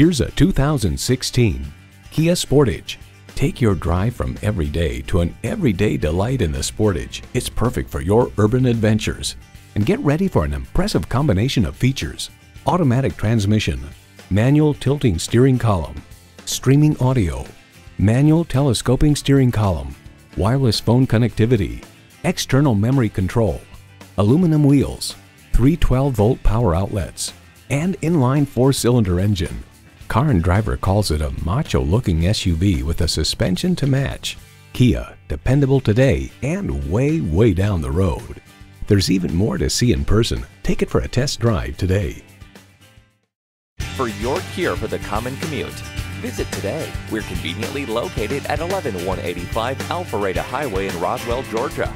Here's a 2016 Kia Sportage. Take your drive from every day to an everyday delight in the Sportage. It's perfect for your urban adventures. And get ready for an impressive combination of features: automatic transmission, manual tilting steering column, streaming audio, manual telescoping steering column, wireless phone connectivity, external memory control, aluminum wheels, 3 12-volt power outlets, and inline 4-cylinder engine. Car and Driver calls it a macho-looking SUV with a suspension to match. Kia, dependable today and way, way down the road. There's even more to see in person. Take it for a test drive today. For your cure for the common commute, visit today. We're conveniently located at 11185 Alpharetta Highway in Roswell, Georgia.